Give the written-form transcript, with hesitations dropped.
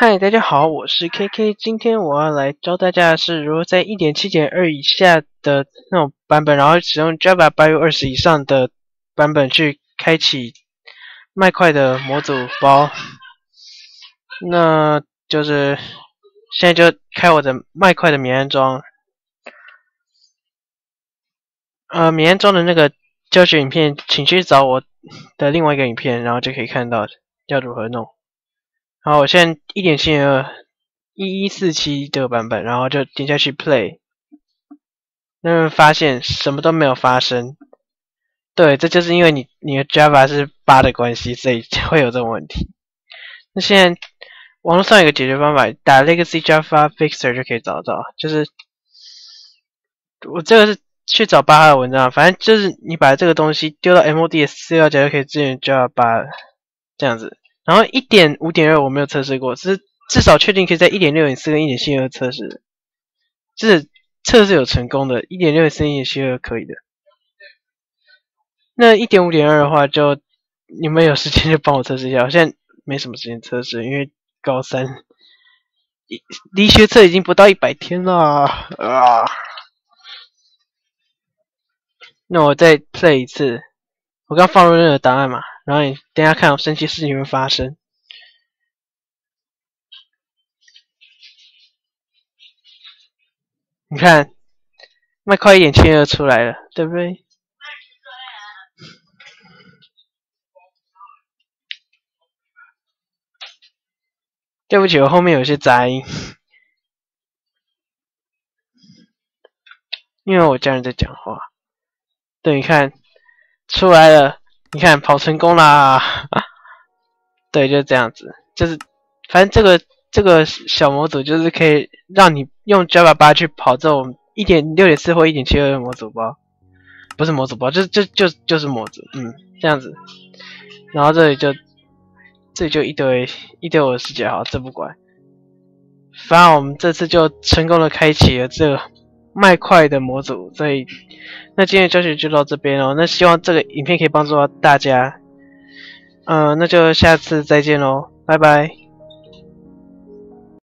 嗨，大家好，我是 KK。今天我要来教大家的是如何在 1.7.2 以下的那种版本，然后使用 Java 8U20 以上的版本去开启麦块的模组包。那就是现在就开我的麦块的免安装。免安装的那个教学影片，请去找我的另外一个影片，然后就可以看到要如何弄。 好，我现在 1.7.2 1147这个版本，然后就点下去 play， 那么发现什么都没有发生。对，这就是因为你的 Java 是8的关系，所以会有这种问题。那现在网络上有个解决方法，打 Legacy Java Fixer 就可以找到。就是我这个是去找巴哈的文章，反正就是你把这个东西丢到 MOD 的资料夹就可以支援 Java 8这样子。 然后 1.5.2 我没有测试过，只是至少确定可以在 1.6.4 跟 1.7.2 测试，就是测试有成功的 1.6.4 1.7.2 可以的。那 1.5.2 的话就你们有时间就帮我测试一下，我现在没什么时间测试，因为高三离学测已经不到100天了啊。那我再 play 一次，我刚放入那个档案嘛。 然后你等一下看有神奇事情会发生。你看，麦块1.7.2出来了，对不对？对不起，我后面有些杂音，因为我家人在讲话。对，你看，出来了。 你看，跑成功啦！对，就是这样子，就是反正这个小模组就是可以让你用 Java 8去跑这种 1.6.4 或 1.7.2 的模组包，不是模组包，就是模组，这样子。然后这里就一堆我的师姐，好，这不管。反正我们这次就成功的开启了这个。 麦块的模组，所以那今天的教学就到这边咯。那希望这个影片可以帮助到大家，那就下次再见咯，拜拜。